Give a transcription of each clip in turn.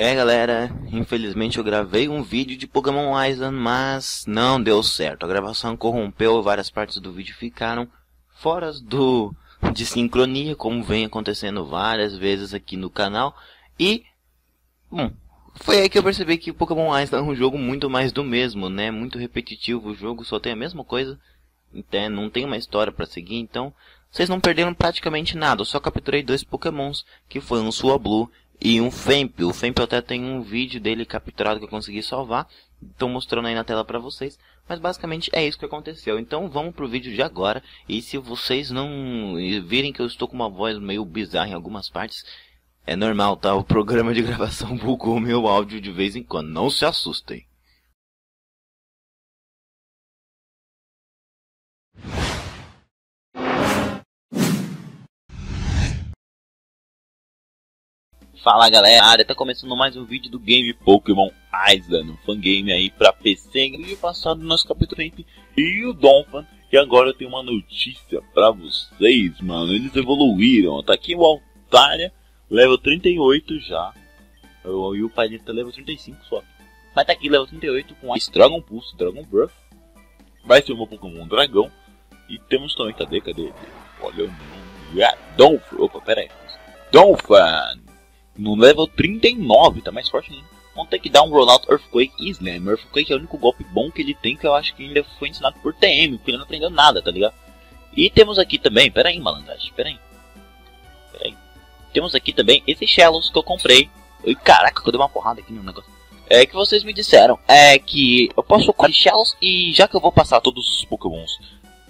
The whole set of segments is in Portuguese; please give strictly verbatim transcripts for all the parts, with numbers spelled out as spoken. É galera, infelizmente eu gravei um vídeo de Pokémon Island, mas não deu certo. A gravação corrompeu, várias partes do vídeo ficaram fora do, de sincronia, como vem acontecendo várias vezes aqui no canal. E, bom, foi aí que eu percebi que Pokémon Island é um jogo muito mais do mesmo, né? Muito repetitivo, o jogo só tem a mesma coisa, até não tem uma história pra seguir, então vocês não perderam praticamente nada. Eu só capturei dois Pokémons, que foi um Swablu e um Femp. O Femp eu até tenho um vídeo dele capturado que eu consegui salvar, estou mostrando aí na tela para vocês. Mas basicamente é isso que aconteceu. Então vamos pro vídeo de agora. E se vocês não virem que eu estou com uma voz meio bizarra em algumas partes, é normal, tá? O programa de gravação bugou o meu áudio de vez em quando, não se assustem. Fala galera, tá começando mais um vídeo do game Pokémon Island, um fangame aí pra P C. Em vídeo passado nós capturamos e o Donphan, e agora eu tenho uma notícia pra vocês, mano. Eles evoluíram, tá aqui o Altaria, level trinta e oito já, eu, e o Palito tá level trinta e cinco só. Mas tá aqui level trinta e oito com a Dragon Pulse, Dragon Breath, vai ser o meu Pokémon Dragão. E temos também, cadê, cadê, olha o nome, é Donphan, opa, pera aí, Donphan! No level trinta e nove, tá mais forte ainda. Vamos ter que dar um Rollout, Earthquake e Slam. Earthquake é o único golpe bom que ele tem, que eu acho que ainda foi ensinado por T M, porque ele não aprendeu nada, tá ligado? E temos aqui também, pera aí malandragem, pera aí. Pera aí. Temos aqui também esse Shellos que eu comprei. Ai, caraca, que eu dei uma porrada aqui no negócio. É que vocês me disseram, é que eu posso comprar Shellos e já que eu vou passar todos os Pokémons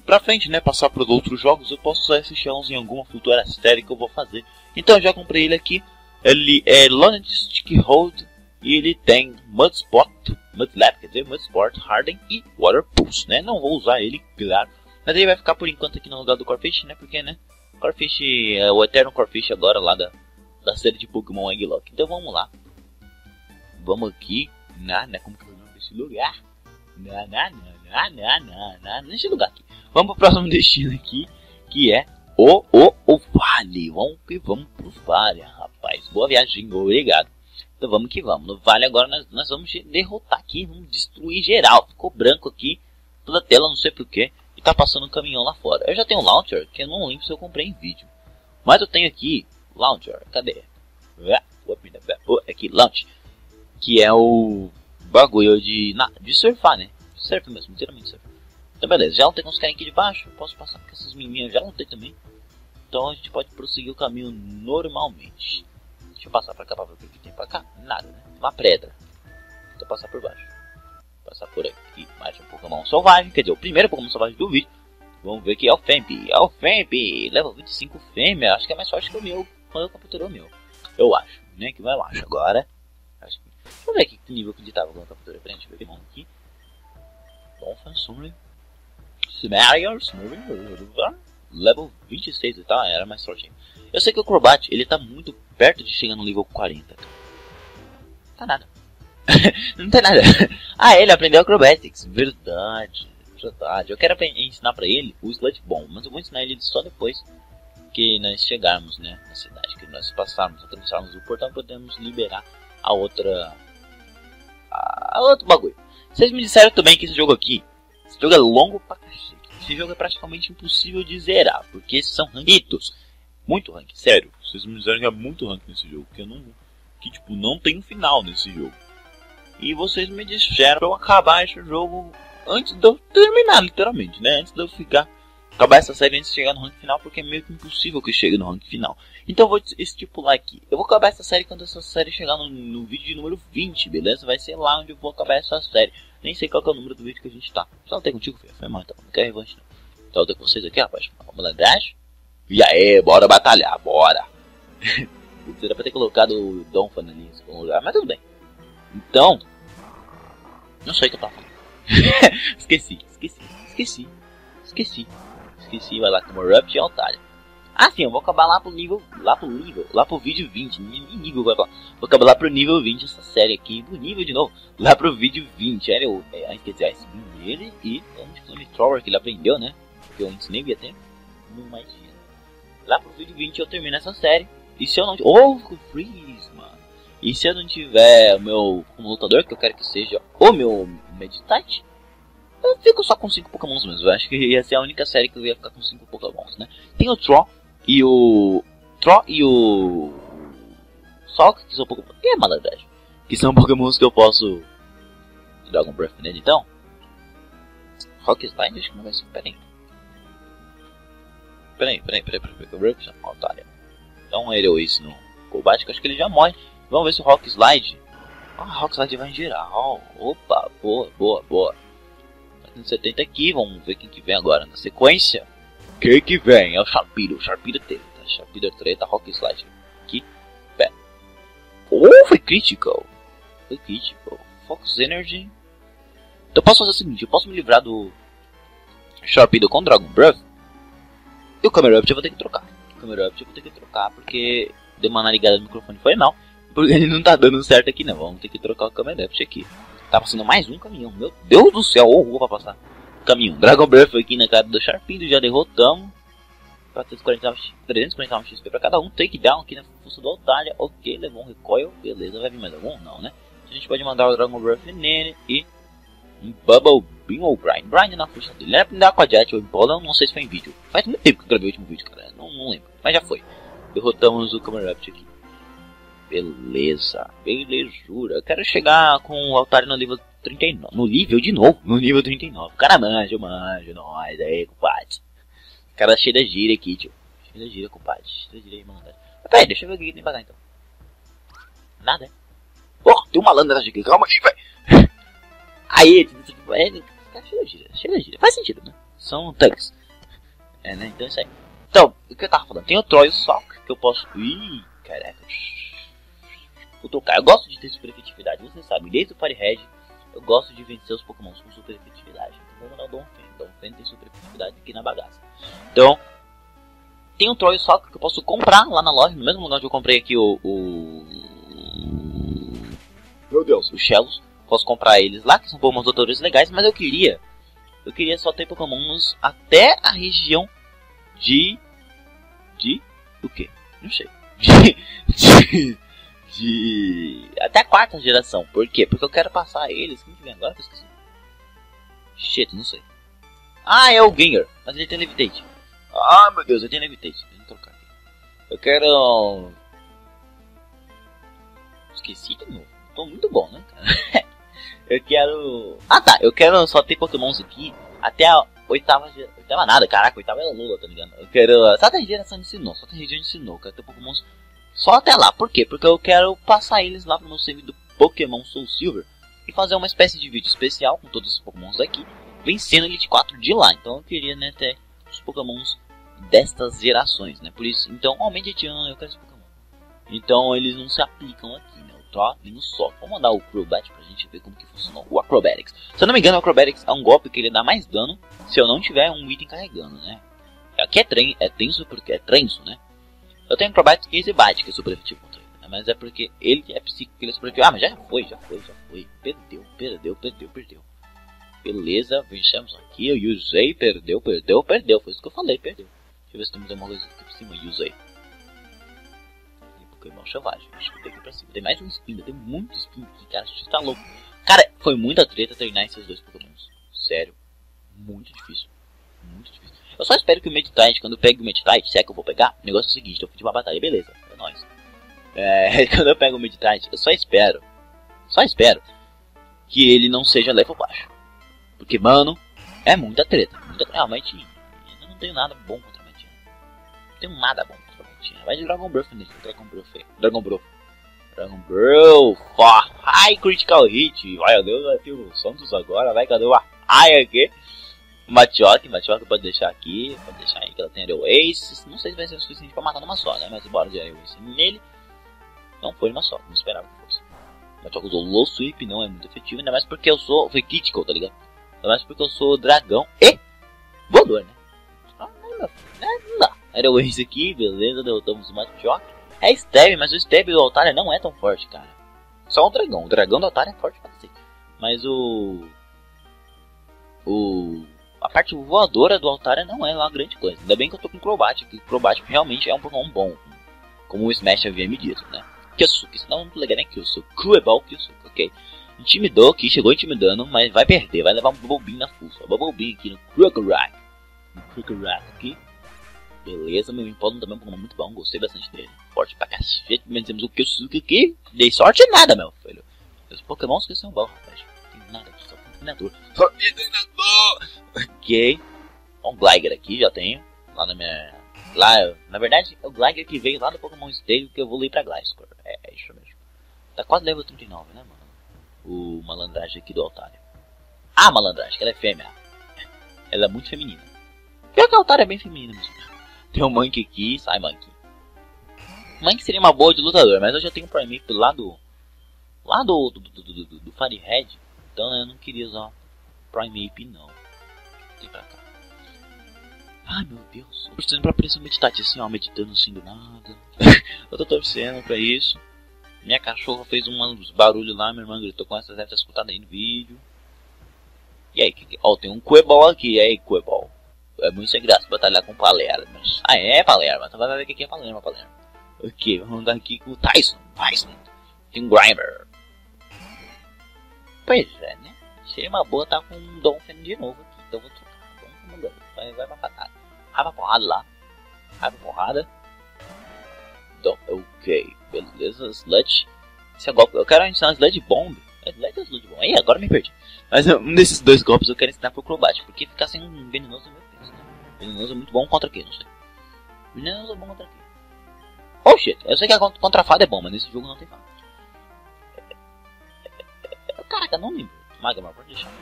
pra frente, né, passar para os outros jogos, eu posso usar esse Shellos em alguma futura série que eu vou fazer. Então eu já comprei ele aqui. Ele é Lonely Stick Hold e ele tem Mud Spot, Mud Lap, quer dizer, Mud Spot, Harden e Water Pulse, né? Não vou usar ele, claro. Mas ele vai ficar por enquanto aqui no lugar do Corphish, né? Porque, né? Corphish é o eterno Corphish agora lá da, da série de Pokémon Egglock. Então vamos lá. Vamos aqui. Na, na, como que eu não esse lugar? Na, na, na, na, na, na, nesse lugar aqui. Vamos pro próximo destino aqui, que é o, o, o Vale. Vamos que vamos pro Vale, rapaz. Boa viagem, obrigado. Então vamos que vamos. No Vale agora nós, nós vamos derrotar aqui, vamos destruir geral. Ficou branco aqui toda a tela, não sei porquê. E tá passando um caminhão lá fora. Eu já tenho Launcher, que eu não lembro se eu comprei em vídeo. Mas eu tenho aqui Launcher, cadê? Aqui, Launch. Que é o bagulho de, na, de surfar, né? Surf mesmo, inteiramente surf. Então beleza, já não tem uns caras aqui de baixo. Eu posso passar porque essas meninas já não tem também. Então a gente pode prosseguir o caminho normalmente. Deixa eu passar pra cá pra ver o que tem pra cá. Nada, né? Uma pedra. Então passar por baixo. Passar por aqui. Mais um Pokémon selvagem. Quer dizer, o primeiro Pokémon selvagem do vídeo. Vamos ver que é o Femp. É o Femp. Level vinte e cinco fêmea. Acho que é mais forte que o meu. Quando eu capturei o meu. Eu acho. Né? Que eu acho agora. Acho que... Deixa eu ver aqui que nível que ele tava quando eu capturei. Pra gente ver o aqui. Donphan, Summer. Sumerior. Sumerior. Level vinte e seis, tá? Era mais forte. Eu sei que o Crobat, ele tá muito perto de chegar no nível quarenta. Tá nada. Não tá nada. Ah, ele aprendeu Acrobatics. Verdade. Verdade. Eu quero ensinar pra ele o Sludge Bomb, mas eu vou ensinar ele só depois que nós chegarmos, né? Na cidade. Que nós passarmos, atravessarmos o portal, podemos liberar a outra... A, a outro bagulho. Vocês me disseram também que esse jogo aqui... Esse jogo é longo pra cacete. Esse jogo é praticamente impossível de zerar, porque esses são ranquitos, muito rank, sério, vocês me disseram que é muito rank nesse jogo, que eu não, que tipo, não tem um final nesse jogo. E vocês me disseram pra eu acabar esse jogo antes de eu terminar, literalmente, né, antes de eu ficar, acabar essa série antes de chegar no rank final, porque é meio que impossível que eu chegue no rank final. Então eu vou estipular aqui, eu vou acabar essa série quando essa série chegar no, no vídeo de número vinte, beleza? Vai ser lá onde eu vou acabar essa série. Nem sei qual que é o número do vídeo que a gente tá. Só não tem contigo, filho. Foi mal, então. Não quer revanche, não. Então eu tô com vocês aqui, rapaz. Vamos lá atrás. E aí, bora batalhar, bora. Putz, era pra ter colocado o Donphan ali em segundo lugar, mas tudo bem. Então... Não sei o que eu tava falando. esqueci, esqueci, esqueci, esqueci. Esqueci, vai lá, Camerupt e Altaria. Ah, sim, eu vou acabar lá pro nível... Lá pro nível... Lá pro vídeo vinte. Nível, vou acabar lá pro nível vinte essa série aqui. Pro nível de novo. Lá pro vídeo vinte. Era eu... É, quer dizer, eu ensinei ele e... O Flamethrower que ele aprendeu, né? Que eu ensinei via tempo. Não mais tinha. Lá pro vídeo vinte eu termino essa série. E se eu não... Oh, Freeze, mano. E se eu não tiver o meu lutador, que eu quero que seja o meu Meditite, eu fico só com cinco Pokémons mesmo. Eu acho que ia ser a única série que eu ia ficar com cinco Pokémons, né? Tem o Throw e o... Throw e o... Sawk, que são Pokémons... E é malandragem. Que são Pokémons que eu posso... Dragon Breath nele, então... Rock Slime, acho que não vai ser... Pera aí. Pera aí, pera aí, pera aí, pera aí, pera aí, pera aí, Altaria. Dá um Aerial Ace no combate, que eu acho que ele já morre. Vamos ver se o Rock Slide... Ah, Rock Slide vai em geral. Opa, boa, boa, boa. setenta aqui, vamos ver quem que vem agora na sequência. Quem que vem? É o Sharpedo, o Sharpedo treta, Sharpedo treta, Rock Slide. Aqui, pé. Oh, foi critical. Foi critical. Focus Energy. Então eu posso fazer o seguinte, eu posso me livrar do Sharpedo com Dragon Breath. E o Camerupt eu vou ter que trocar. O Camerupt eu vou ter que trocar porque deu uma narigada no microfone, foi mal. Porque ele não tá dando certo aqui não, vamos ter que trocar o Camerupt aqui. Tá passando mais um caminhão, meu Deus do céu, horror oh, pra passar caminhão. Dragon Breath aqui na cara do Sharpedo, já derrotamos. trezentos e quarenta e nove X P pra cada um. Takedown aqui na força do Altaria, ok, levou um recoil, beleza, vai vir mais algum? Não, né? A gente pode mandar o Dragon Breath nele e um Bubble Beam ou Brine. Brine na força dele, era pra me dar com a Jet ou Empoleon, não sei se foi em vídeo. Faz muito tempo que eu gravei o último vídeo, cara, não, não lembro, mas já foi. Derrotamos o Camerupt aqui. Beleza, belezura. Eu quero chegar com o Altaria no nível trinta e nove. No nível de novo, no nível trinta e nove. O cara manja, eu manjo, nós aí, compadre. O cara cheio da gíria aqui, tio. Cheio da gíria, compadre. Cheio da gíria, malandro. Peraí, deixa eu ver o que tem pra cá então. Nada, é? Oh, tem um malandro atrás aqui, calma aí, velho. Aí, é, cara, cheio da gíria, cheio da gíria. Faz sentido, né? São tanques. É, né? Então é isso aí. Então, o que eu tava falando? Tem o Troy e o Sawk que eu posso. Ih, caraca. Vou trocar. Eu gosto de ter super efetividade, vocês sabem, desde o Fire Red eu gosto de vencer os Pokémons com super efetividade. Então, vou mandar o Donphan. Donphan tem super efetividade aqui na bagaça. Então, tem um Troll só que eu posso comprar lá na loja, no mesmo lugar onde eu comprei aqui o... o... Meu Deus, os Shellos. Posso comprar eles lá, que são Pokémons doutores legais, mas eu queria... Eu queria só ter Pokémons até a região de... De... O que? Não sei. De... de... De... até a quarta geração. Por quê? Porque eu quero passar eles. Quem que vem agora que eu esqueci? Shit, não sei. Ah, é o Gligar. Mas ele tem Levitate. Ah, meu Deus, ele tem Levitate. Deixa eu trocar aqui. Eu quero... Esqueci de novo. Tô muito bom, né, cara? Eu quero... Ah, tá. Eu quero só ter Pokémons aqui até a oitava geração. Oitava nada, caraca. Oitava é Lula, tá ligado? Eu quero... Só até a geração de Sinnoh. Só até a região de Sinnoh. Eu quero ter Pokémons... Só até lá, por quê? Porque eu quero passar eles lá pro meu save do Pokémon SoulSilver e fazer uma espécie de vídeo especial com todos os Pokémons daqui, vencendo Elite quatro de lá. Então eu queria, né, ter os Pokémons destas gerações, né? Por isso, então, ó, Meditite, eu quero esse Pokémon. Então eles não se aplicam aqui, né? O Troll nem o Sawk. Vou mandar o Crobat pra gente ver como que funciona o Acrobatics. Se eu não me engano, o Acrobatics é um golpe que ele dá mais dano se eu não tiver um item carregando, né? Aqui é, tren é tenso porque é trenso, né? Eu tenho Crobat que esse bate, que é super efetivo contra ele, né? Mas é porque ele é psíquico, ele é super efetivo. Ah, mas já foi, já foi, já foi. Perdeu, perdeu, perdeu, perdeu. Beleza, vencemos aqui. Eu usei, perdeu, perdeu, perdeu. Foi isso que eu falei, perdeu. Deixa eu ver se temos alguma coisa aqui por cima. Usei. Tem Pokémon Selvagem. Acho que tem aqui pra cima. Tem mais um espinho, tem muito espinho aqui, cara. Isso tá louco. Cara, foi muita treta treinar esses dois Pokémons. Sério. Muito difícil. Muito difícil. Eu só espero que o Meditite, quando eu pego o Meditite, se é que eu vou pegar, o negócio é o seguinte, eu pedi uma batalha, beleza, é nóis. É, quando eu pego o Meditite, eu só espero, só espero, que ele não seja level baixo. Porque, mano, é muita treta, muita treta. Realmente, eu não tenho nada bom contra a Meditite. Não tenho nada bom contra a Meditite. Vai de Dragon Breath nele, Dragon Breath, Dragon Breath. Dragon Breath, ai, Critical Hit, vai, meu Deus, vai ter o Santos agora, vai, cadê o ai aqui? Machoke, Machoke pode deixar aqui, pode deixar aí que ela tem Aerial Ace, não sei se vai ser o suficiente pra matar numa só, né, mas bora de Aerial Ace nele, não foi numa só, não esperava que fosse. Machoke usou Low Sweep, não é muito efetivo, ainda mais porque eu sou, foi critical, tá ligado? Ainda mais porque eu sou dragão e voador, né? Ah, não dá, não dá. Aerial Ace aqui, beleza, derrotamos o Machoke. É stab, mas o stab do Altaria não é tão forte, cara. Só um dragão, o dragão do Altaria é forte pra você. Mas o... O... A parte voadora do Altaria não é lá grande coisa. Ainda bem que eu tô com o Crobat, que o Crobat realmente é um Pokémon bom. Como o Smash havia me dito, né? Kyosuke, isso não é muito legal, né? Kyosuke, Cueball, Kyosuke, ok. Intimidou aqui, chegou intimidando, mas vai perder, vai levar um Bubble Beam na fuça. Bubble Beam aqui no Crobat, no Crobat aqui. Beleza, meu Empoleon também é um Pokémon muito bom, gostei bastante dele. Forte pra cacete, mas temos o Kyosuke aqui, dei sorte em nada, meu filho. Os Pokémons que são bons, rapaz, não tem nada aqui, só combinador. Só combinador! Ok, um Gligar aqui, já tenho, lá na minha... Lá, na verdade, é o Gligar que veio lá do Pokémon Stadium que eu vou ler pra Gliscor. É, é isso mesmo. Tá quase level trinta e nove, né, mano? O malandragem aqui do Altaria. Ah, malandragem, que ela é fêmea. Ela é muito feminina. Pior que a Altaria é bem feminina mesmo. Tem um Mankey aqui, sai Mankey. Mankey seria uma boa de lutador, mas eu já tenho um Primeape lá do... Lá do... Do, do, do, do, do, do Firehead. Então, né, eu não queria usar Primeape, não. Tem pra cá. Ai meu Deus, eu tô torcendo pra aparecer um Meditite assim, ó, meditando assim do nada. Eu tô torcendo pra isso. Minha cachorra fez uns barulhos lá, minha irmã gritou com essa, deve ter escutado aí no vídeo. E aí, que, que, ó, tem um Cueball aqui, e aí Cueball. É muito sem graça batalhar com Palermo. Mas... Ah é, Palermo, então vai ver o que é Palermo, Palermo. Ok, vamos andar aqui com o Tyson, Tyson. Tem um Grimer. Pois é, né? Seria uma boa estar com um Donphan de novo aqui, então vou trocar. Vai, vai pra patada. Vai pra porrada lá. Vai pra porrada. Então, ok. Beleza, Sludge. Esse é golpe. Eu quero ensinar Sludge Bomb. É Sludge ou Sludge Bomb? Ih, agora me perdi. Mas um desses dois golpes eu quero ensinar pro Crobat. Porque ficar sem um venenoso é meu peso, né? Venenoso é muito bom contra quê? Não sei. Venenoso é bom contra quê? Oh shit. Eu sei que a contra fada é bom, mas nesse jogo não tem fada. Caraca, não lembro. Magma, pode deixar.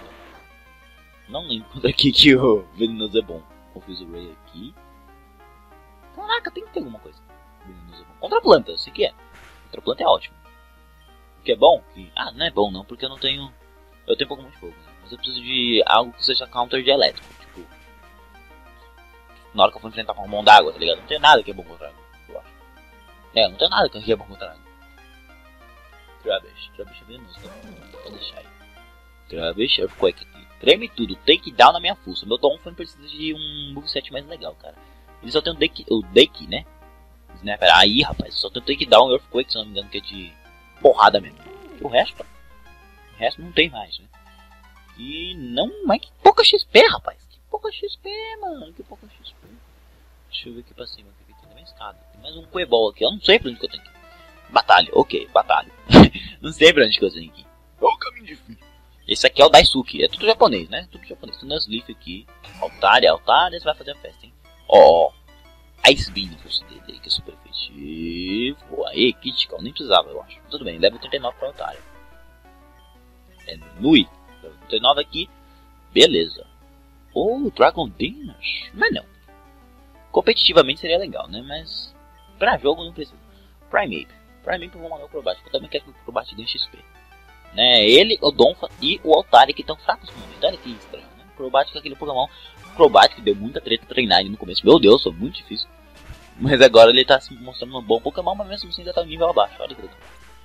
Não lembro quanto aqui que o venenoso é bom. Eu fiz o Ray aqui. Caraca, tem que ter alguma coisa. Venenoso é bom. Contra a planta, eu sei que é. Contra a planta é ótimo. O que é bom? Que... Ah, não é bom não, porque eu não tenho... Eu tenho Pokémon de fogo, né? Mas eu preciso de algo que seja counter de elétrico. Tipo... Na hora que eu for enfrentar Pokémon d'água, tá ligado? Não tem nada que é bom contra água, eu acho. É, não tem nada que é bom contra água. Trabish. Trabish é venenoso, não vou deixar aí. Trabish, Earthquake aqui. Treme tudo, take down na minha força. Meu Donphan precisa de um moveset mais legal, cara. Ele só tem o deck, o deck, né? Snapper. Aí, rapaz, só tem o take down e Earthquake, se não me engano, que é de porrada mesmo. O resto, o resto não tem mais, né? E não, mas que pouca X P, rapaz. Que pouca X P, mano. Que pouca X P. Deixa eu ver aqui pra cima. Aqui tem uma escada. Tem mais um Cueball aqui. Eu não sei pra onde que eu tenho que ir. Batalha, ok, batalha. Não sei pra onde que eu tenho que ir. Qual o caminho difícil? Esse aqui é o Daisuke, é tudo japonês, né? Tudo japonês, tudo nas leaf aqui. Altaria, Altaria, você vai fazer a festa, hein? Ó, oh, Ice Beam que eu citei dele, que é super efetivo. Aê, Critical, nem precisava, eu acho. Tudo bem, level trinta e nove pra Altaria. É Nui, level trinta e nove aqui. Beleza. Oh, Dragon Dance? Mas não. Competitivamente seria legal, né? Mas pra jogo não precisa. Primeape, Primeape eu vou mandar o Crobat, porque eu também quero que o Crobat ganhe X P. Né, ele, o Donphan e o Altaria que estão fracos no momento. Olha que estranho, né? O Crobat é aquele Pokémon. O Crobat que deu muita treta treinar ele no começo. Meu Deus, foi muito difícil. Mas agora ele tá se mostrando um bom Pokémon, mas mesmo assim ainda tá um nível abaixo. Olha que legal.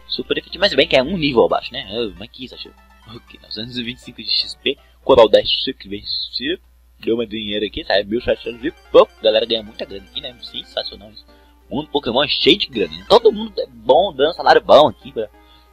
Super efetivo, mas bem que é um nível abaixo, né? Oh, mas que isso, achou? Ok, novecentos e vinte e cinco de X P. Coral dez que venceu. Deu uma dinheiro aqui, sai mil e setecentos e pouco. A galera ganha muita grana aqui, né? Sensacional isso. O mundo Pokémon é cheio de grana, né? Todo mundo é bom, dando salário bom aqui, pra...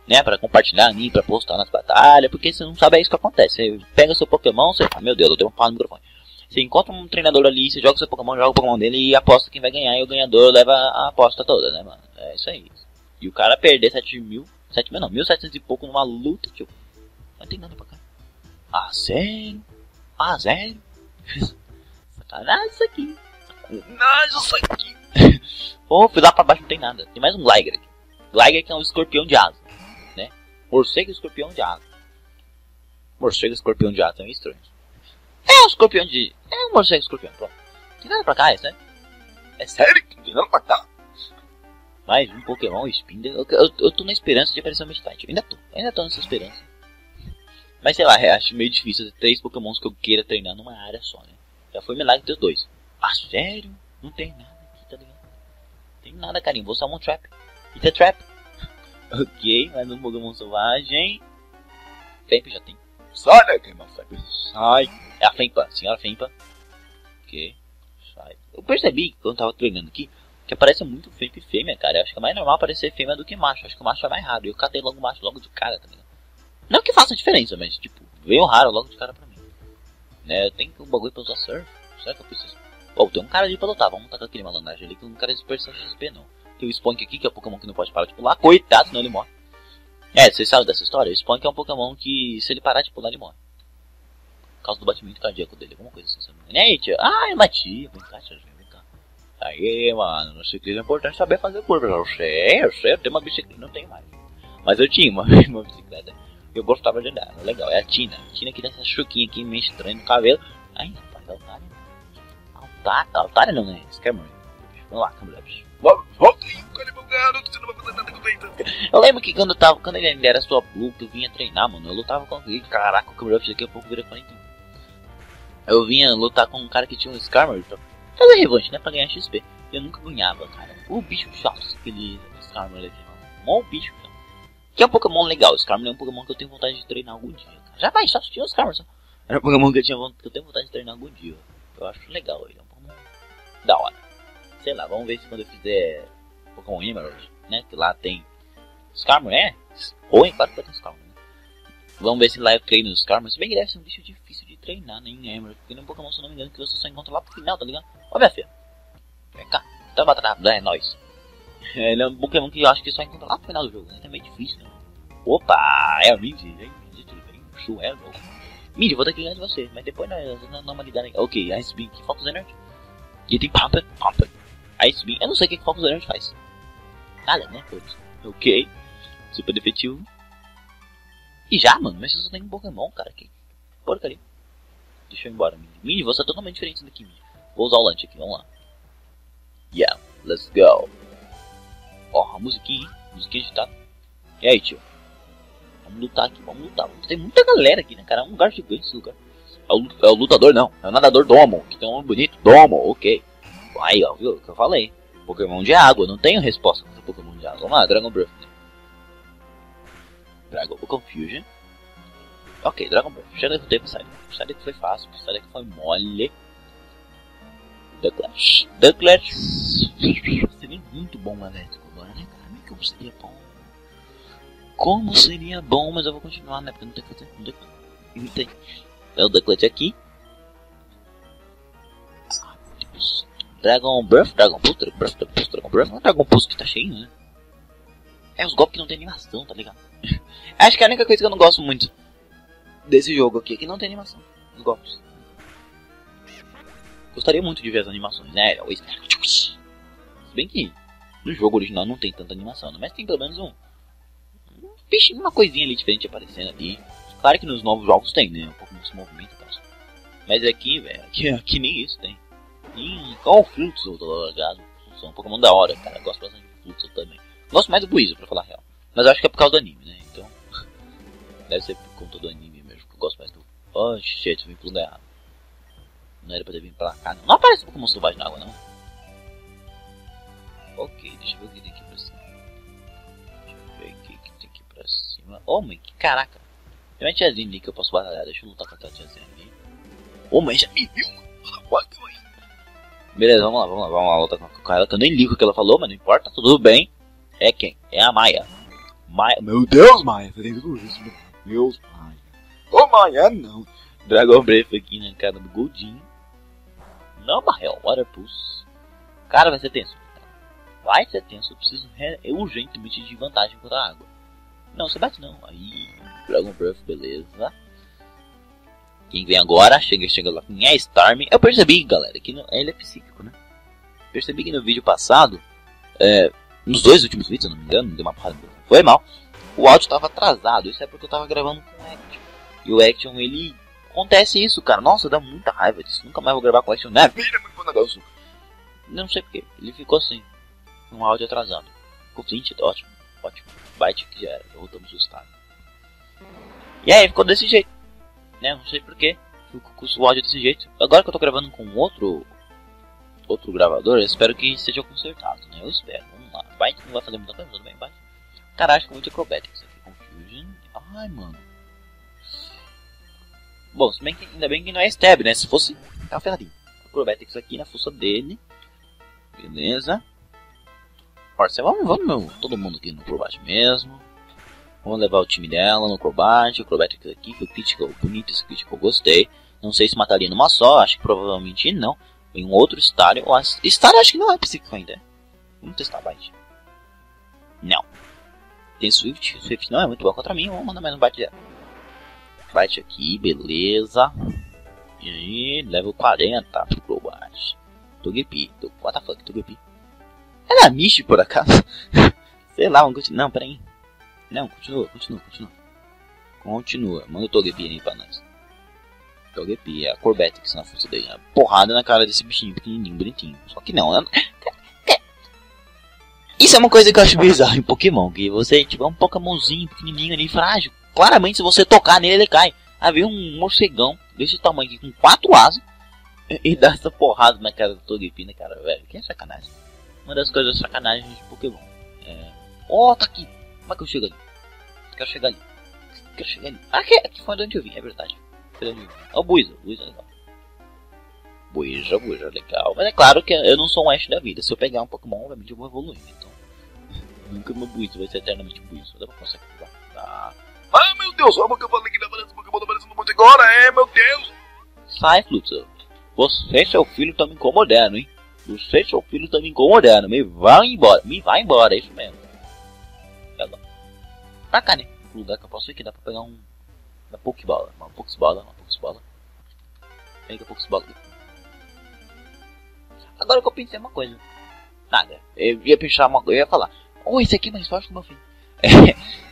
Né, pra compartilhar, nem pra postar nas batalhas, porque você não sabe é isso que acontece. Você pega seu Pokémon, você fala, meu Deus, eu tenho uma palavra no microfone. Você encontra um treinador ali, você joga seu Pokémon, joga o Pokémon dele e aposta quem vai ganhar. E o ganhador leva a aposta toda, né, mano? É isso aí. E o cara perder sete mil, sete mil não, mil e setecentos e pouco numa luta, tio. Não tem nada pra cá. Ah, sério? Ah, sério? Sacanagem isso aqui. Sacanagem isso aqui. Pô, fui lá pra baixo, não tem nada. Tem mais um Gligar aqui. Gligar que é um escorpião de asa. Morcego e escorpião de asa. Morcego e escorpião de asa, é estranho. É um escorpião de... É um morcego e escorpião, pronto. Não tem nada pra cá, é sério? É sério que não tem nada pra cá? Mais um Pokémon Spinda. Eu, eu, eu tô na esperança de aparecer um Meditite. Ainda tô, ainda tô nessa esperança. Mas sei lá, acho meio difícil ter três Pokémons que eu queira treinar numa área só, né? Já foi milagre ter dois. Ah, sério? Não tem nada aqui, tá ligado? Não tem nada, carinho. Vou salvar um Trap. E ter Trap. Ok, mais um Pokémon selvagem. Femp já tem. Sai daqui, meu filho. Sai. É a Fempa, senhora Fempa. Ok. Sai. Eu percebi, quando eu tava treinando aqui, que aparece muito Femp e fêmea, cara. Eu acho que é mais normal aparecer fêmea do que macho. Eu acho que o macho é mais raro. E eu catei logo o macho logo de cara também. Não que faça diferença, mas tipo, veio raro logo de cara pra mim. Né? Eu tenho um bagulho pra usar surf. Será que eu preciso? Ó, oh, tem um cara ali pra lutar. Vamos tacar aquele malandragem ali que eu não quero super X P não. Tem o Spunk aqui, que é o Pokémon que não pode parar de pular. Coitado, senão ele morre. É, vocês sabem dessa história? O Spunk é um Pokémon que, se ele parar de pular, ele morre. Por causa do batimento cardíaco dele, alguma coisa assim. E aí, tia? Ah, eu bati. Vem cá, tia, vem cá. Aí, mano, no ciclismo é importante saber fazer curva. Eu sei, eu sei, eu tenho uma bicicleta, não tenho mais. Mas eu tinha uma, uma bicicleta. Eu gostava de andar, legal. É a Tina. A Tina que dá essa chuquinha aqui, meio estranha no cabelo. Ai, rapaz, Altaria. Altaria, Altaria não, né? Skarmor. Vamos lá, Camerupt. Eu lembro que quando eu tava, quando ele ainda era sua Blue, que eu vinha treinar, mano, eu lutava com alguém. Caraca, o Camerupt daqui a pouco vira quarenta. Eu vinha lutar com um cara que tinha um Skarmor pra fazer revanche, né? Pra ganhar X P. E eu nunca ganhava, cara. O bicho chato, aquele Skarmor ali. Mó bicho, cara. Que é um Pokémon legal. O Skarmor é um Pokémon que eu tenho vontade de treinar algum dia, cara. Já vai, só tinha o Skarmor. Era um Pokémon que eu, tinha, que eu tenho vontade de treinar algum dia. Eu acho legal ele. É um Pokémon da hora. Sei lá, vamos ver se quando eu fizer Pokémon Emerald, né, que lá tem Skarmor, é? Ou é claro que vai ter Skarmor, né? Vamos ver se lá eu treino os Skarmor, se bem que deve ser um bicho difícil de treinar, né, em Emerald, porque no Pokémon, se eu não me engano, que você só encontra lá pro final, tá ligado? Ó, minha filha, vem cá, tá batendo, é nóis. Ele é um Pokémon que eu acho que só encontra lá pro final do jogo, né, é meio difícil, né? Opa, é a Mindy, é a Mindy, tudo bem, show, é louco. Mindy, vou ter que ganhar de você, mas depois na normalidade, ok, Ice Beam, que falta o Zenard. E tem Pampa, Pampa. Ice Beam, eu não sei o que o Foco Zenard faz. Nada, né? Ok. Super efetivo. E já, mano, mas você só tem um Pokémon, cara. Que porcaria. Deixa eu ir embora, Mindy. Mindy, você é totalmente diferente daqui, Mindy. Vou usar o Launcher aqui, vamos lá. Yeah, let's go. Ó, oh, a musiquinha, hein? Musiquinha agitada. E aí, tio? Vamos lutar aqui, vamos lutar. Tem muita galera aqui, né, cara? É um lugar gigante esse lugar. É o, é o lutador, não. É o nadador Domo, que tem um nome bonito. Domo, ok. Aí, ó, viu o que eu falei? Pokémon de água, não tenho resposta contra Pokémon de água. Vamos lá, Dragon Breath, né? Dragon Confusion. Ok, Dragon Breath. Já derrotei pro Psyduck. Psyduck foi fácil, Psyduck foi mole. Ducklash. Ducklash. Seria muito bom na elétrica agora, né, cara? Como é que eu seria bom? Como seria bom, mas eu vou continuar, né? Porque não tem que fazer. Não tem. É o Ducklash aqui. Ah, meu Deus. Dragon Breath, Dragon Pulse, Dragon Pulse, Dragon Breath. Não é Dragon Pulse que tá cheio, né? É os golpes que não tem animação, tá ligado? Acho que é a única coisa que eu não gosto muito desse jogo aqui é que não tem animação. Os golpes. Gostaria muito de ver as animações, né? Se bem que no jogo original não tem tanta animação, né? Mas tem pelo menos um... um pichinho, uma coisinha ali diferente aparecendo ali. Claro que nos novos jogos tem, né? Um pouco mais de movimento e tal. Mas aqui, velho, aqui, aqui nem isso tem. Ih, qual o Fluxo, eu tô ligado. São um Pokémon da hora, cara. Eu gosto bastante do Fluxo também. Gosto mais do Buiza, pra falar a real. Mas eu acho que é por causa do anime, né? Então, deve ser por conta do anime mesmo, que eu gosto mais do... Oh, shit, eu vim pro lugar errado. Não era pra ter vindo pra cá, não. Não aparece Pokémon selvagem na água, não. Ok, deixa eu ver o que tem aqui pra cima. Deixa eu ver o que tem aqui pra cima. Oh, mãe, que caraca. Tem uma tiazinha ali que eu posso batalhar. Deixa eu lutar com aquela tiazinha ali. Ô, oh, mãe, já me viu, mano. Beleza, vamos lá, vamos lá, vamos lá lutar com ela, que eu nem ligo o que ela falou, mas não importa, tudo bem. É quem? É a Maia. Maia. Meu Deus, Maia, você tem tudo isso, meu Deus, Maia. Ô, oh, Maia, não. Dragon Breath aqui, né, cara, do Goldinho. Não, Maia, Water Pulse. Cara, vai ser tenso. Vai ser tenso, eu preciso eu, urgentemente de vantagem contra a água. Não, você bate não. Aí, Dragon Breath, beleza. Quem vem agora, chega, chega lá quem é Storm. Eu percebi, galera, que no, ele é psíquico, né? Percebi que no vídeo passado, é, nos dois últimos vídeos, se eu não me engano, deu uma porrada, foi mal. O áudio tava atrasado, isso é porque eu tava gravando com o Action. E o Action, ele... acontece isso, cara. Nossa, dá muita raiva disso. Nunca mais vou gravar com o Action, né? Não sei porque, ele ficou assim. Um áudio atrasado. Ficou vinte, ótimo, ótimo. Byte que já era, voltamos ao estado. E aí, ficou desse jeito. Né, não sei porquê, o áudio desse jeito. Agora que eu tô gravando com outro outro gravador, eu espero que seja consertado, né, eu espero. Vamos lá, vai, não vai fazer muita coisa, tudo bem, vai. Cara, acho que é muito Acrobatics aqui, Confusion. Ai, mano. Bom, se bem que, ainda bem que não é stab, né, se fosse, é uma ferradinha. Acrobatics aqui na força dele. Beleza. parça. Vamos, vamos, meu, todo mundo aqui no Crobat mesmo. Vamos levar o time dela no Crobat. O Crobat aqui, que o Critical, bonito esse Critical, gostei. Não sei se mataria numa só, acho que provavelmente não. Em um outro Stario. Stario acho que não é psíquico ainda. Vamos testar a Bite. Não. Tem Swift, Swift não é muito boa contra mim, vamos mandar mais um Bite dela. Bite aqui, beleza. E level quarenta pro Crobat. Togepi, to... what the fuck, Togepi. Era Mish por acaso? Sei lá, vamos continuar. Não, peraí. Não, continua, continua, continua. Continua, manda o Togepi aí pra nós. Togepi, é a Corvette que se não fosse dele. É porrada na cara desse bichinho pequenininho, bonitinho. Só que não, né? Isso é uma coisa que eu acho bizarro em Pokémon. Que você tiver tipo, é um Pokémonzinho pequenininho ali, frágil. Claramente, se você tocar nele, ele cai. Aí vem um morcegão desse tamanho aqui, com quatro asas. E dá essa porrada na cara do Togepi, né, cara, velho? Que é sacanagem. Uma das coisas sacanagens de Pokémon. É... Oh, tá aqui. Como é que eu chego ali? Quero chegar ali. Quero chegar ali. Ah, que, que foi de onde eu vim, é verdade. Foi onde eu vim. Ó, oh, Buiza. Buiza, legal. Buiza, Buiza, legal. Mas é claro que eu não sou um Ash da vida. Se eu pegar um Pokémon, obviamente eu vou evoluir. Então, nunca meu Buiza vai ser eternamente Buiza. Dá pra conseguir pegar. Tá. Ah, meu Deus. Olha o que eu falei que não aparece Pokémon, tá aparecendo muito agora. É, meu Deus. Sai, Fluxo. Você e seu filho estão me incomodando, hein? Você e seu filho estão me incomodando. Me vai embora. Me vai embora, é isso mesmo. Pega. Pra cá, né? O lugar que eu posso ir que dá pra pegar um... Uma Pokébola. Uma Pokébola, uma Pokébola. Pega a Pokébola. Agora que eu pensei uma coisa. Nada. Eu ia pensar uma coisa. Eu ia falar. Oh, esse aqui é mais forte que o meu filho.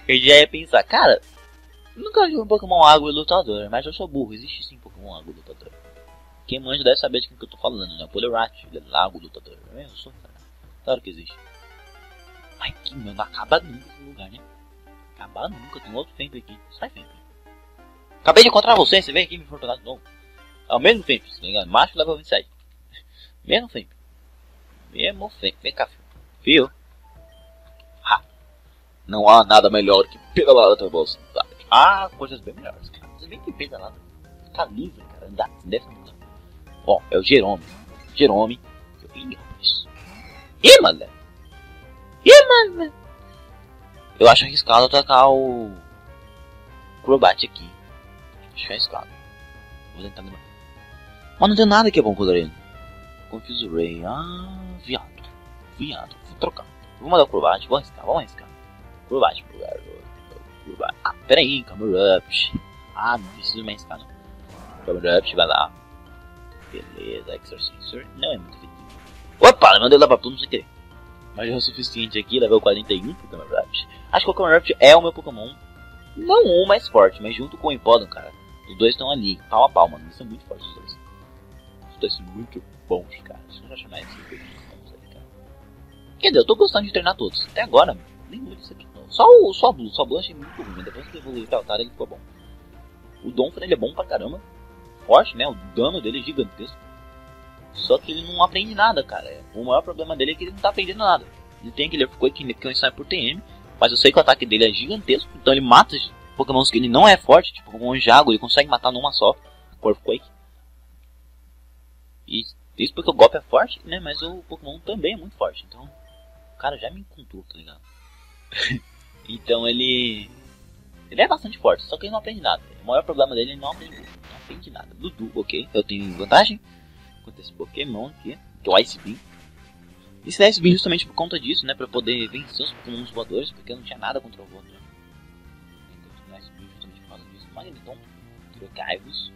Eu já ia pensar. Cara, nunca vi um Pokémon Água e Lutador. Mas eu sou burro. Existe sim Pokémon Água e Lutador. Quem manja deve saber de quem que eu tô falando, né? O Polerat, ele é lago lutador. Eu sou, cara. Claro que existe. Ai, que mano, acaba nunca esse lugar, né? Acaba nunca, tem outro Femp aqui. Sai, Femp. Acabei de encontrar você, você vem aqui me fortunar de novo. É o mesmo Femp, se não me engano. Macho level vinte e sete. Mesmo Femp. Mesmo Femp. Vem cá, filho. Fio. Ah. Não há nada melhor que pedalada da tua bolsa. Ah, coisas bem melhores, cara. Você vem que pedalada. Tá livre, cara. Andar, deve andar. Bom, é o Jerome. Jerome. Eu vim depois. Ih, mano. Ih, mano. Eu acho arriscado atacar o... Crobat aqui. Acho arriscado. Vou tentar lembrar. Mas não tem nada que é bom contra ele. Confuse Ray. Ah, viado. Viado. Vou trocar. Vou mandar o Crobat. Vou arriscar. Vamos arriscar. Crobat pro lugar. Crobat. Ah, pera aí. Camerupt. Ah, não preciso me arriscar, não. Camerupt, vai lá. Beleza, Exorcisor não é muito efetivo. Opa, mandei lá pra tudo sem querer. Mas já é o suficiente aqui, level quarenta e um pro Camerupt. Acho que o Camerupt é o meu Pokémon. Não o mais forte, mas junto com o Empoleon, cara. Os dois estão ali, pau a pau, mano. Eles são muito fortes os dois. Os dois são muito bons, cara. Deixa eu chamar esse aqui, cara. Quer dizer, eu tô gostando de treinar todos. Até agora, mano, nem muito decepcionou. Só o Swablu, o Swablu achei muito ruim. Depois que evoluiu pra Altaria, ele ficou bom. O Donphan, ele é bom pra caramba. Forte, né? O dano dele é gigantesco. Só que ele não aprende nada, cara. O maior problema dele é que ele não tá aprendendo nada. Ele tem aquele Earthquake que ele sai por T M, mas eu sei que o ataque dele é gigantesco, então ele mata Pokémons que ele não é forte, tipo Pokémon de água, ele consegue matar numa só com Earthquake. E isso porque o golpe é forte, né? Mas o Pokémon também é muito forte, então o cara já me encontrou, tá ligado? Então ele... Ele é bastante forte, só que ele não aprende nada. O maior problema dele é ele não aprende nada. De nada, Dudu, ok, eu tenho vantagem contra esse Pokémon aqui, que é o Ice Beam. Esse Ice Beam justamente por conta disso, né, pra poder vencer os Pokémon voadores, porque eu não tinha nada contra o voador. Então, Ice Beam justamente por causa disso. Magneton, Trocaivos,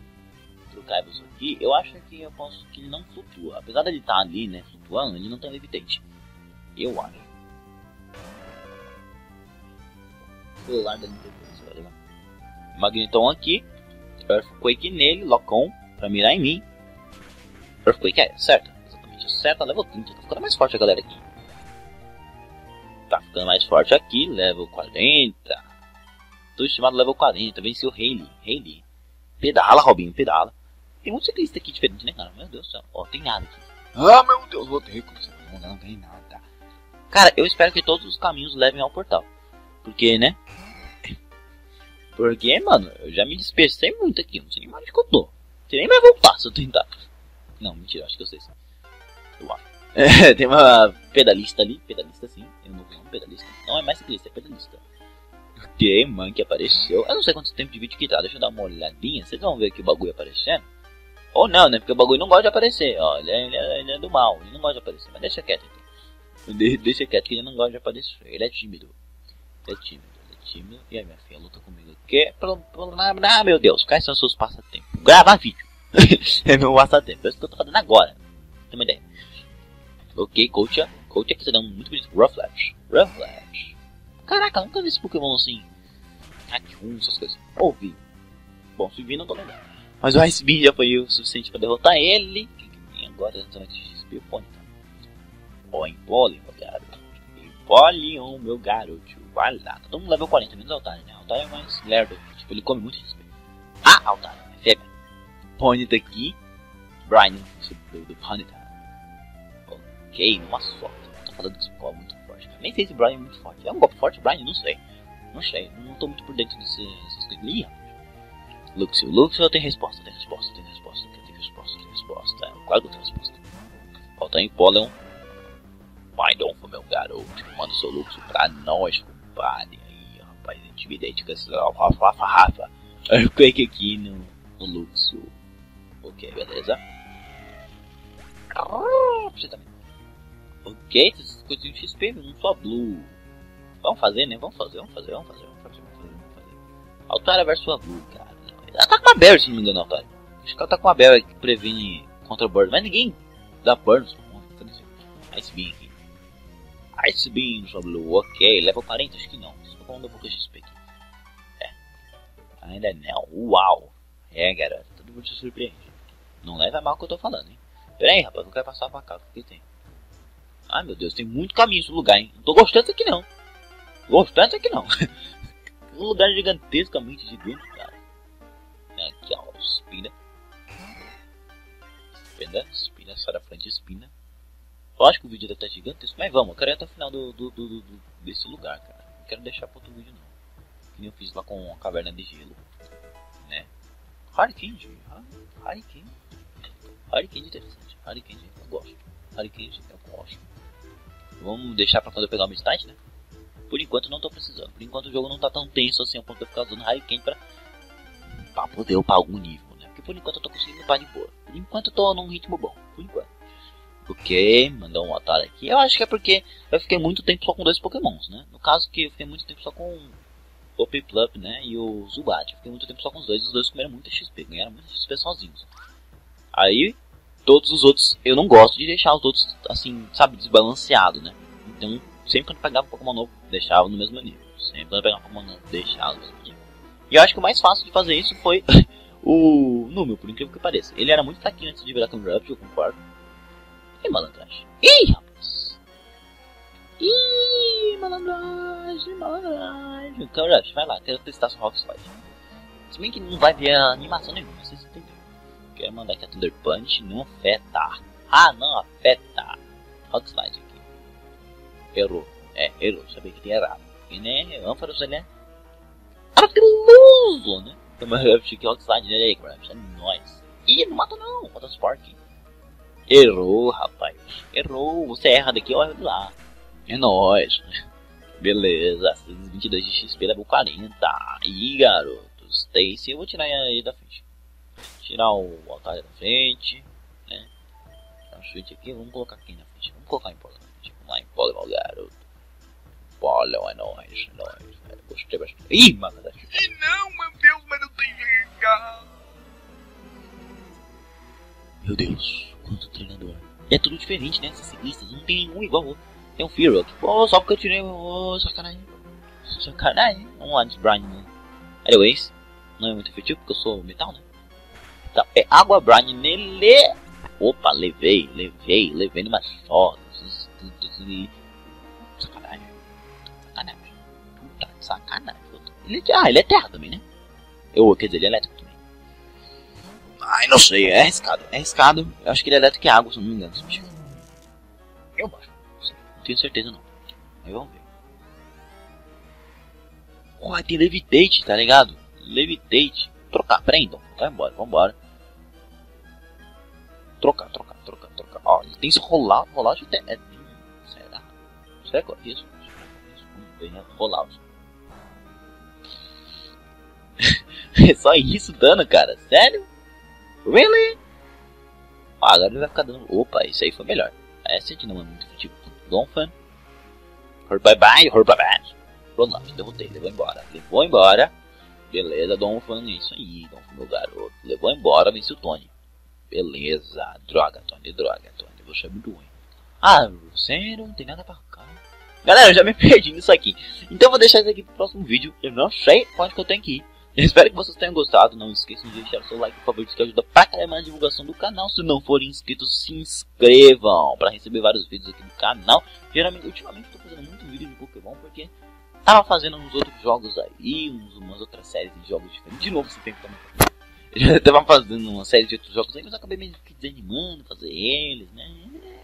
Trocaivos aqui, eu acho que eu posso que ele não flutua, apesar de ele estar ali, né, flutuando, ele não tem Levitate. Eu acho. O celular dele depois, olha lá. Magneton aqui. Earthquake nele, Locom, pra mirar em mim. Earthquake é certa, exatamente, acerta, level trinta, tá ficando mais forte a galera aqui. Tá ficando mais forte aqui, level quarenta. Tô estimado level quarenta, venci o Hayley, Hayley. Pedala, Robinho, pedala. Tem muito ciclista aqui diferente, né, cara? Meu Deus do céu, ó, tem nada aqui. Ah, meu Deus, vou ter que não, não tem nada. Cara, eu espero que todos os caminhos levem ao portal. Porque, né? Porque, mano, eu já me dispersei muito aqui, não sei nem mais onde que eu tô. Você nem vai voltar se eu tentar. Não, mentira, acho que eu sei sim. Eu acho. É, tem uma pedalista ali, pedalista sim, eu não vi um pedalista, não é mais ciclista, é pedalista. Ok, Mankey apareceu, eu não sei quanto tempo de vídeo que tá, deixa eu dar uma olhadinha, vocês vão ver aqui o bagulho aparecendo. Ou não, né, porque o bagulho não gosta de aparecer, ó, ele é, ele é, ele é do mal, ele não gosta de aparecer, mas deixa quieto aqui. De, deixa quieto que ele não gosta de aparecer, ele é tímido, ele é tímido, ele é tímido. E aí minha filha luta comigo aqui, ah meu Deus, quais são seus passatempos? Gravar vídeo, é meu passatempo, é isso que eu tô fazendo agora, não tem uma ideia. Ok, Coach, Coach aqui tá dando muito bonito. Rufflash, Rufflash. Caraca, nunca vi esse Pokémon assim. Hack um, essas coisas. Ouvi. Bom, se vi, não tô lembrando. Mas o Ice Beam já foi o suficiente pra derrotar ele. E agora a gente vai X P o Pony, tá? Ó, Empoleon, meu garoto. Empoleon, meu garoto. Vai lá. Tá todo mundo level quarenta, menos Altaria, né? Altaria é mais lerdo. Tipo, ele come muito X P. Ah, Altaria, é febre. Pony daqui. Brian, do Pony, tá? Ok, uma sorte. Tô falando que esse golpe é muito forte. Nem sei se o Brian é muito forte. É um golpe forte, Brian? Não sei. Não sei. Não tô muito por dentro desse, dessas coisas. Ih, Luxio, Luxio tem resposta. Tem resposta, tem resposta. Tem resposta, tem resposta. É, claro que eu tenho resposta. Falta Empoleon. Vai, Donphan, meu garoto. Manda o seu Luxio pra nós, compadre. Aí, rapaz, intimidante com essa Rafa, Rafa, Rafa. Earthquake aqui no, no Luxio. Ok, beleza. Ah, você também. Ok, essas coisas de X P, não só Blue. Vamos fazer, né? Vamos fazer, vamos fazer, vamos fazer, vamos fazer, vamos fazer. Vamos fazer. Altaria versus Swablu, cara. Ela tá com a Bell, se não me engano, Altaria. Acho que ela tá com a Bell que previne contra Burn, mas ninguém dá Burns. Ice Beam aqui. Ice Beam no Swablu, ok. level quarenta, acho que não. Só vamos dar um pouco de X P aqui. É. Ainda não. Uau. É, garoto, todo mundo se surpreende. Não leva mal o que eu tô falando, hein. Pera aí, rapaz, não quero passar pra cá, o que tem? Ai meu Deus, tem muito caminho esse lugar, hein? Não tô gostando disso aqui não. Gostando disso aqui não. Um lugar gigantescamente gigante, cara. Aqui, ó. Espina. Espina, espina, sai da frente, espina. Eu acho que o vídeo deve estar gigantesco, mas vamos, eu quero ir até o final do, do, do, do, desse lugar, cara. Não quero deixar pra outro vídeo não. Que nem eu fiz lá com a caverna de gelo. Né? Hurricane, Hurricane. Hurricane interessante. Hurricane, eu gosto. Hurricane, eu gosto. Vamos deixar pra quando eu pegar o Meditite, né? Por enquanto não tô precisando. Por enquanto o jogo não tá tão tenso assim, a ponto de eu ficar usando Hurricane pra... pra poder upar algum nível, né? Porque por enquanto eu tô conseguindo upar de boa. Por enquanto eu tô num ritmo bom. Por enquanto. Ok, mandou um otário aqui. Eu acho que é porque eu fiquei muito tempo só com dois Pokémons, né? No caso que eu fiquei muito tempo só com o Piplup, né? E o Zubat. Eu fiquei muito tempo só com os dois. Os dois comeram muita X P. Ganharam muita X P sozinhos. Aí... todos os outros, eu não gosto de deixar os outros, assim, sabe, desbalanceado, né? Então, sempre quando eu pegava um Pokémon novo, deixava no mesmo nível. Sempre quando eu pegava um Pokémon novo, deixava no mesmo nível. E eu acho que o mais fácil de fazer isso foi o Número, por incrível que pareça. Ele era muito fraquinho antes de virar Camerupt, eu concordo. E malandragem. Ih, rapaz! Ih, malandragem, malandragem. Camerupt, vai lá, quero testar sua Rock Slide. Se bem que não vai ver a animação nenhuma, vocês entenderam. Quero mandar aqui a Thunder Punch, não afeta. Ah, não afeta. Rock Slide aqui. Errou. É, errou. Sabia que tinha errado. E né, ânforos, né? Arquiluso, né? Toma Rupt aqui, Rock Slide, né? E aí, Rupt, é nóis. Ih, não mata não. Mata o Spark. Errou, rapaz. Errou. Você erra daqui, eu erro de lá. É nóis. Beleza. vinte e dois de X P, level quarenta. Ih, garoto. Stacy, eu vou tirar ele da frente. Tirar o Altaria da frente, né? Tirar o chute aqui, vamos colocar aqui na frente. Vamos colocar em Polo na frente. Vamos lá em Polo, meu garoto. Polo é nóis, é nóis. Gostei bastante. Ih, mano, da chute. Não, meu Deus, mas não tem jeito. Meu Deus, quanto treinador. E é tudo diferente, né? Esses ciclistas, não tem nenhum igual. Tem um Fear aqui. Pô, só porque eu tirei. Ô, sacanagem. Sacanagem. Vamos lá, Brian, né? Aerial Ace. Não é muito efetivo porque eu sou metal, né? Tá, é água brine nele. Opa, levei, levei, levei numa só. Sacanagem. Sacanagem. Puta, sacanagem. Ele, ah, ele é terra também, né? Eu, quer dizer, ele é elétrico também. Ai, não sei, é arriscado. É arriscado. Eu acho que ele é elétrico e água, se não me engano. Eu acho. Não tenho certeza, não. Mas vamos ver. Porra, tem Levitate, tá ligado? Levitate. Trocar, prendam. Vai embora, vamos embora. Trocar, trocar, trocar, trocar. Ó, tem esse rollout, rollout de... É, será? Será que é isso? Rollout. É só isso dano, cara? Sério? Really? Ah, agora ele vai ficar dando... Opa, isso aí foi melhor. Essa não é muito efetiva. Donphan. Bye bye, bye bye. Rollout, derrotei, levou embora. Levou embora. Beleza, Donphan, isso aí, Donphan, meu garoto. Levou embora, venceu o Tony. Beleza, droga, Tony, droga, Tony. Você é muito ruim. Ah, sério, não tem nada pra cá. Galera, eu já me perdi nisso aqui. Então eu vou deixar isso aqui pro próximo vídeo. Eu não sei onde que eu tenho que ir. Eu espero que vocês tenham gostado. Não esqueçam de deixar o seu like, por favor, que ajuda pra caramba na divulgação do canal. Se não forem inscritos, se inscrevam pra receber vários vídeos aqui do canal. Geralmente, ultimamente, eu tô fazendo muito vídeo de Pokémon porque... Tava fazendo uns outros jogos aí, uns, umas outras séries de jogos diferentes. De novo, esse tempo também. Eu tava fazendo uma série de outros jogos aí, mas eu acabei meio que desanimando, fazer eles, né?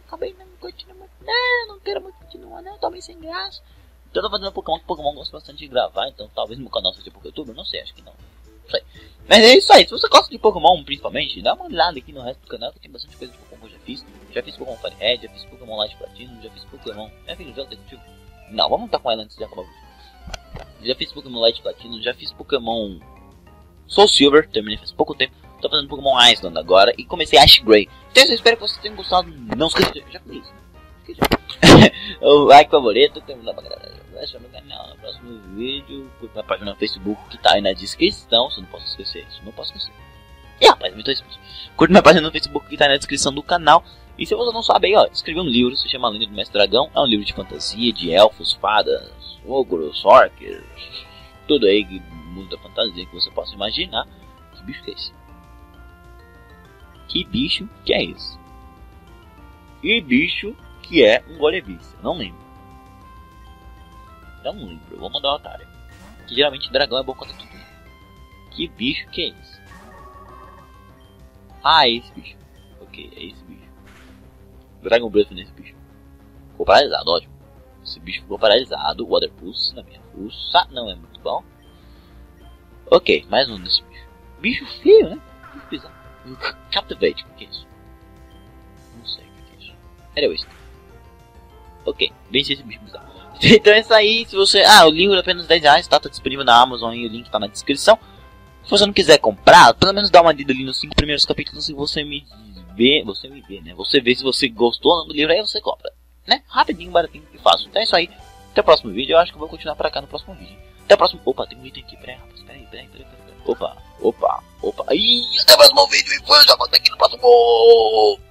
Acabei não continuando, né? Não quero muito continuar, né? Tô meio sem graça. Então eu tô fazendo Pokémon, que Pokémon gosta bastante de gravar, então talvez meu canal seja pro YouTube, eu não sei, acho que não. Não sei. Mas é isso aí, se você gosta de Pokémon principalmente, dá uma olhada aqui no resto do canal que tem bastante coisa de Pokémon que eu já fiz. Já fiz Pokémon Firehead, já fiz Pokémon Light Platinum, já fiz Pokémon... Já fiz o jogo detetivo? Não, vamos montar com ela antes de acabar o vídeo. Já fiz Pokémon Light Platinum, já fiz Pokémon SoulSilver, terminei faz pouco tempo. Tô fazendo Pokémon Island agora e comecei Ash Gray. Então eu espero que vocês tenham gostado. Não esqueça de... Já falei isso, né? O like favorito, terminou pra galera. Deixa meu canal no próximo vídeo. Curta minha página no Facebook que tá aí na descrição. Se eu não posso esquecer isso, não posso esquecer. E rapaz, me tô expulso. Curta minha página no Facebook que tá aí na descrição do canal. E se você não sabe aí, ó, escrevi um livro, se chama A Lenda do Mestre Dragão. É um livro de fantasia, de elfos, fadas, ogros, orcs, tudo aí, mundo da fantasia que você possa imaginar. Que bicho que é esse? Que bicho que é esse? Que bicho que é um Golevis? Eu não lembro. Não lembro, eu vou mandar o Altaria. Que geralmente dragão é bom contra tudo. Que bicho que é esse? Ah, é esse bicho. Ok, é esse bicho. Dragon Breath nesse bicho. Ficou paralisado, ótimo. Esse bicho ficou paralisado. Water Pulse na minha russa. Não é muito bom. Ok, mais um desse bicho. Bicho feio, né? Bicho bizarro. Captivate, o que é isso? Não sei o que é isso. Aerial Ace. Ok, vence esse bicho bizarro. Então é isso aí. Se você... Ah, o livro é apenas dez reais. Tá, tá disponível na Amazon e o link tá na descrição. Se você não quiser comprar, pelo menos dá uma lida ali nos cinco primeiros capítulos e você me... Vê, você me vê, né? Você vê se você gostou ou não do livro, aí você compra, né? Rapidinho, baratinho, que fácil. Então é isso aí. Até o próximo vídeo. Eu acho que eu vou continuar pra cá no próximo vídeo. Até o próximo... Opa, tem um item aqui. Peraí, rapaz. Peraí, peraí, peraí, peraí. Opa, opa, opa. Ih, até o próximo vídeo. E foi, já volto aqui no próximo...